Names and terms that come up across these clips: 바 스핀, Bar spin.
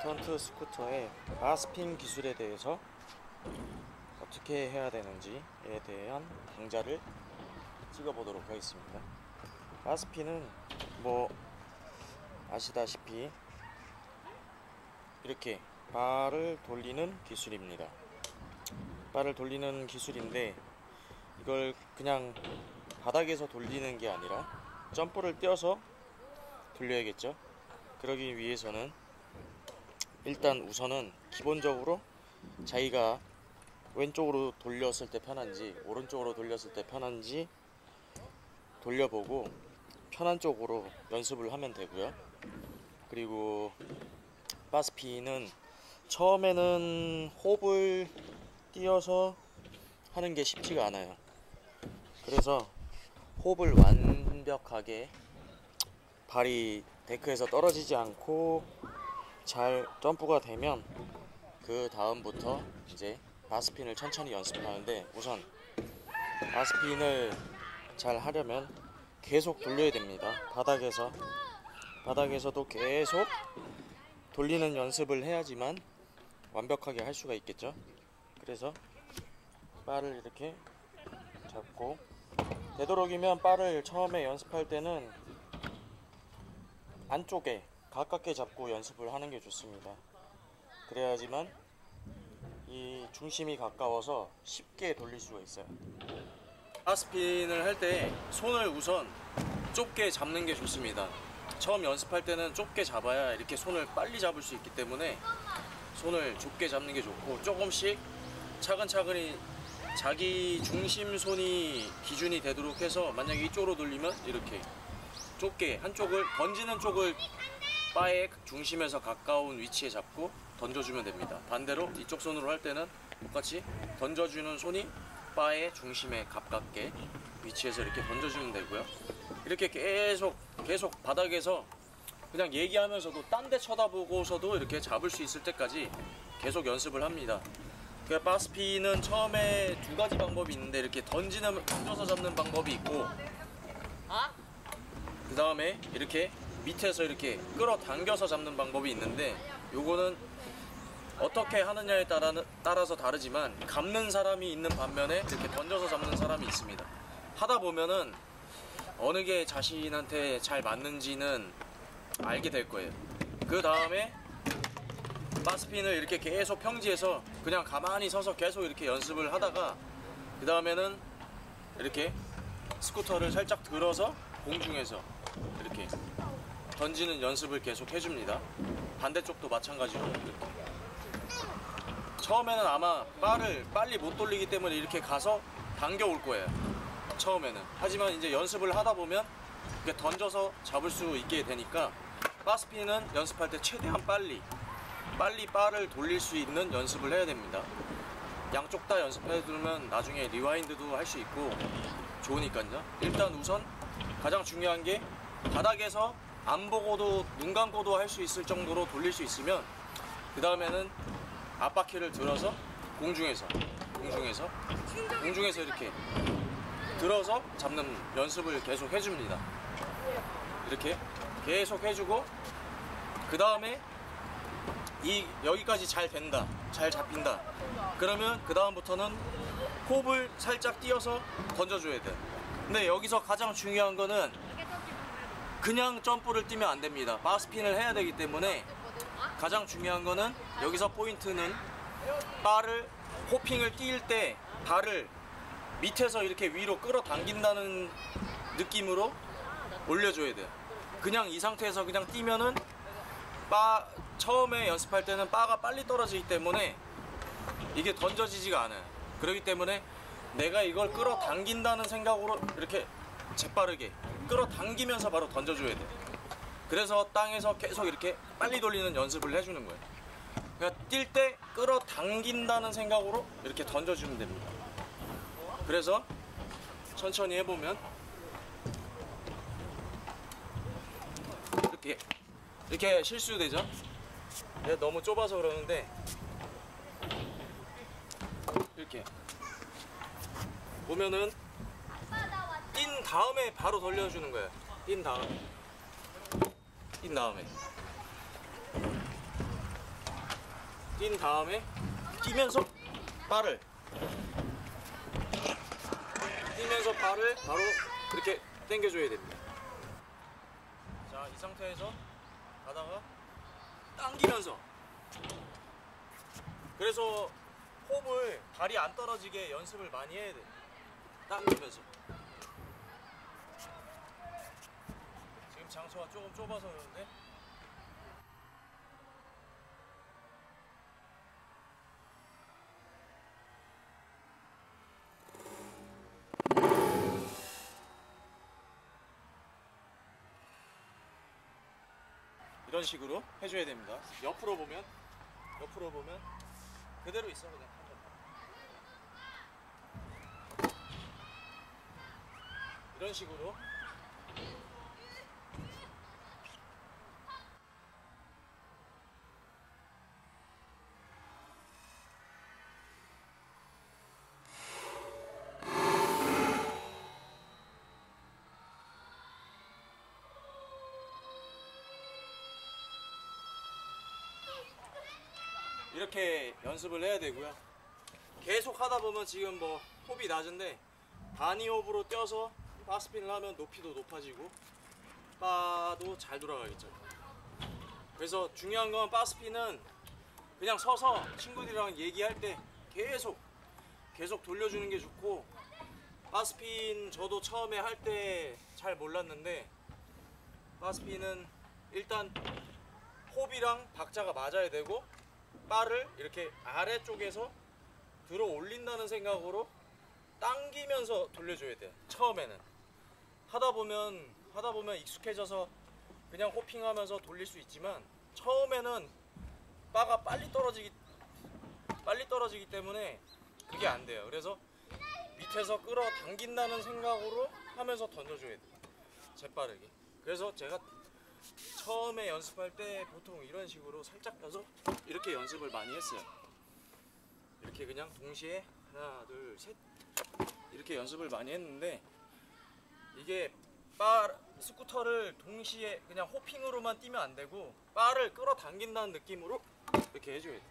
스턴트 스쿠터의 바 스핀 기술에 대해서 어떻게 해야 되는지에 대한 강좌를 찍어보도록 하겠습니다. 바 스핀은 뭐 아시다시피 이렇게 바를 돌리는 기술입니다. 바를 돌리는 기술인데 이걸 그냥 바닥에서 돌리는 게 아니라 점프를 떼어서 돌려야겠죠. 그러기 위해서는 일단 우선은 기본적으로 자기가 왼쪽으로 돌렸을 때 편한지 오른쪽으로 돌렸을 때 편한지 돌려보고 편한 쪽으로 연습을 하면 되고요. 그리고 바 스핀은 처음에는 호흡을 띄어서 하는 게 쉽지가 않아요. 그래서 호흡을 완벽하게 발이 데크에서 떨어지지 않고 잘 점프가 되면 그 다음부터 이제 바스핀을 천천히 연습하는데, 우선 바스핀을 잘 하려면 계속 돌려야 됩니다. 바닥에서도 계속 돌리는 연습을 해야지만 완벽하게 할 수가 있겠죠. 그래서 바를 이렇게 잡고, 되도록이면 바를 처음에 연습할 때는 안쪽에 가깝게 잡고 연습을 하는 게 좋습니다. 그래야지만 이 중심이 가까워서 쉽게 돌릴 수가 있어요. 바 스핀을 할 때 손을 우선 좁게 잡는 게 좋습니다. 처음 연습할 때는 좁게 잡아야 이렇게 손을 빨리 잡을 수 있기 때문에 손을 좁게 잡는 게 좋고, 조금씩 차근차근히 자기 중심 손이 기준이 되도록 해서, 만약에 이쪽으로 돌리면 이렇게 좁게 한쪽을, 던지는 쪽을 바의 중심에서 가까운 위치에 잡고 던져주면 됩니다. 반대로 이쪽 손으로 할 때는 똑같이 던져주는 손이 바의 중심에 가깝게 위치에서 이렇게 던져주면 되고요. 이렇게 계속 바닥에서 그냥 얘기하면서도 딴 데 쳐다보고서도 이렇게 잡을 수 있을 때까지 계속 연습을 합니다. 그 바 스핀은 처음에 두 가지 방법이 있는데, 이렇게 던져서 잡는 방법이 있고, 그 다음에 이렇게 밑에서 이렇게 끌어당겨서 잡는 방법이 있는데, 요거는 어떻게 하느냐에 따라서 다르지만 감는 사람이 있는 반면에 이렇게 던져서 잡는 사람이 있습니다. 하다 보면은 어느 게 자신한테 잘 맞는지는 알게 될 거예요. 그 다음에 바 스핀을 이렇게 계속 평지에서 그냥 가만히 서서 계속 이렇게 연습을 하다가, 그 다음에는 이렇게 스쿠터를 살짝 들어서 공중에서 이렇게 던지는 연습을 계속 해줍니다. 반대쪽도 마찬가지로 이렇게. 처음에는 아마 바를 빨리 못 돌리기 때문에 이렇게 가서 당겨올 거예요, 처음에는. 하지만 이제 연습을 하다 보면 이렇게 던져서 잡을 수 있게 되니까, 바 스핀은 연습할 때 최대한 빨리 바를 돌릴 수 있는 연습을 해야 됩니다. 양쪽 다 연습해두면 나중에 리와인드도 할 수 있고 좋으니까요. 일단 우선 가장 중요한 게 바닥에서 안 보고도, 눈 감고도 할 수 있을 정도로 돌릴 수 있으면, 그 다음에는 앞바퀴를 들어서 공중에서 이렇게 들어서 잡는 연습을 계속 해줍니다. 이렇게 계속 해주고, 그 다음에 여기까지 잘 된다, 잘 잡힌다 그러면 그 다음부터는 호흡을 살짝 띄어서 던져줘야 돼. 근데 여기서 가장 중요한 거는 그냥 점프를 뛰면 안 됩니다. 바 스핀을 해야 되기 때문에 가장 중요한 거는, 여기서 포인트는 바를, 호핑을 띄일 때 발을 밑에서 이렇게 위로 끌어당긴다는 느낌으로 올려줘야 돼요. 그냥 이 상태에서 그냥 뛰면은 처음에 연습할 때는 바가 빨리 떨어지기 때문에 이게 던져지지가 않아요. 그렇기 때문에 내가 이걸 끌어당긴다는 생각으로 이렇게 재빠르게 끌어당기면서 바로 던져줘야 돼. 그래서 땅에서 계속 이렇게 빨리 돌리는 연습을 해주는 거예요. 그러니까 뛸 때 끌어당긴다는 생각으로 이렇게 던져주면 됩니다. 그래서 천천히 해보면 이렇게 실수되죠? 너무 좁아서 그러는데, 이렇게 보면은 뛴 다음에 바로 돌려주는 거예요. 뛴 다음에 뛴 다음에 뛰면서 발을 바로 이렇게 당겨줘야 됩니다. 자, 이 상태에서 가다가 당기면서, 그래서 호흡을 발이 안 떨어지게 연습을 많이 해야 돼요. 당기면서. 지금 장소가 조금 좁아서 그러는데 이런 식으로 해줘야 됩니다. 옆으로 보면 그대로 있어. 그냥 이런 식으로. 이렇게 연습을 해야 되고요. 계속 하다 보면 지금 뭐 호흡이 낮은데 바니호흡으로 떼어서 바스핀을 하면 높이도 높아지고 바도 잘 돌아가겠죠. 그래서 중요한 건 바스핀은 그냥 서서 친구들이랑 얘기할 때 계속 돌려주는 게 좋고, 바스핀 저도 처음에 할 때 잘 몰랐는데 바스핀은 일단 호흡이랑 박자가 맞아야 되고 발을 이렇게 아래쪽에서 들어 올린다는 생각으로 당기면서 돌려줘야 돼요. 처음에는 하다 보면 익숙해져서 그냥 호핑하면서 돌릴 수 있지만, 처음에는 바가 빨리 떨어지기 때문에 그게 안 돼요. 그래서 밑에서 끌어 당긴다는 생각으로 하면서 던져줘야 돼요, 재빠르게. 그래서 제가 처음에 연습할 때 보통 이런 식으로 살짝 펴서 이렇게 연습을 많이 했어요. 이렇게 그냥 동시에 하나, 둘, 셋 이렇게 연습을 많이 했는데, 이게 스쿠터를 동시에 그냥 호핑으로만 뛰면 안 되고 바를 끌어당긴다는 느낌으로 이렇게 해줘야 돼요.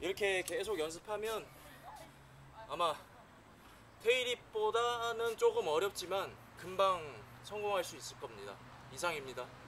이렇게 계속 연습하면 아마 테일립보다는 조금 어렵지만 금방 성공할 수 있을 겁니다. 이상입니다.